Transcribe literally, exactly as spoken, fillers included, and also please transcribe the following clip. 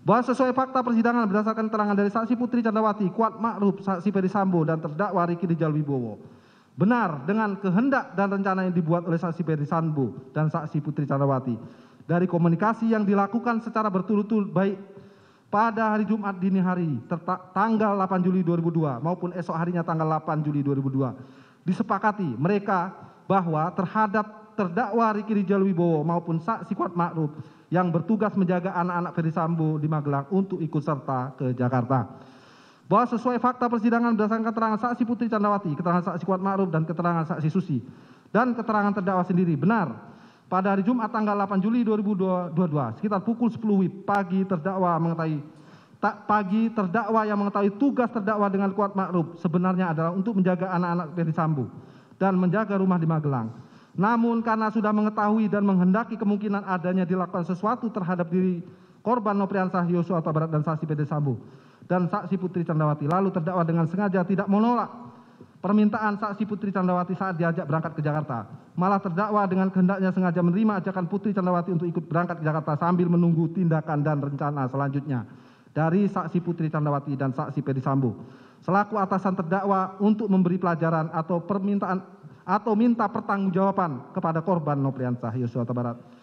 Bahwa sesuai fakta persidangan berdasarkan keterangan dari saksi Putri Candrawathi, Kuat Ma'ruf, saksi Peri Sambo, dan terdakwa Ricky Rizal Wibowo, benar dengan kehendak dan rencana yang dibuat oleh saksi Peri Sambo dan saksi Putri Candrawathi dari komunikasi yang dilakukan secara berturut-turut baik pada hari Jumat dini hari tanggal delapan Juli dua ribu dua maupun esok harinya tanggal delapan Juli dua ribu dua disepakati mereka bahwa terhadap terdakwa Ricky Rizal Wibowo maupun saksi Kuat Ma'ruf yang bertugas menjaga anak-anak Ferdi Sambo di Magelang untuk ikut serta ke Jakarta. Bahwa sesuai fakta persidangan berdasarkan keterangan saksi Putri Candrawathi, keterangan saksi Kuat Ma'ruf, dan keterangan saksi Susi, dan keterangan terdakwa sendiri, benar pada hari Jumat tanggal delapan Juli dua ribu dua puluh dua sekitar pukul sepuluh W I B pagi terdakwa mengetahui tak pagi terdakwa yang mengetahui tugas terdakwa dengan Kuat Ma'ruf sebenarnya adalah untuk menjaga anak-anak Ferdi Sambo dan menjaga rumah di Magelang. Namun karena sudah mengetahui dan menghendaki kemungkinan adanya dilakukan sesuatu terhadap diri korban Nofriansyah Yosua Hutabarat dan saksi Ferdi Sambo dan saksi Putri Candrawathi, lalu terdakwa dengan sengaja tidak menolak permintaan saksi Putri Candrawathi saat diajak berangkat ke Jakarta. Malah terdakwa dengan kehendaknya sengaja menerima ajakan Putri Candrawathi untuk ikut berangkat ke Jakarta sambil menunggu tindakan dan rencana selanjutnya dari saksi Putri Candrawathi dan saksi Ferdi Sambo selaku atasan terdakwa untuk memberi pelajaran atau permintaan atau minta pertanggungjawaban kepada korban Nofriansyah Yosua Hutabarat.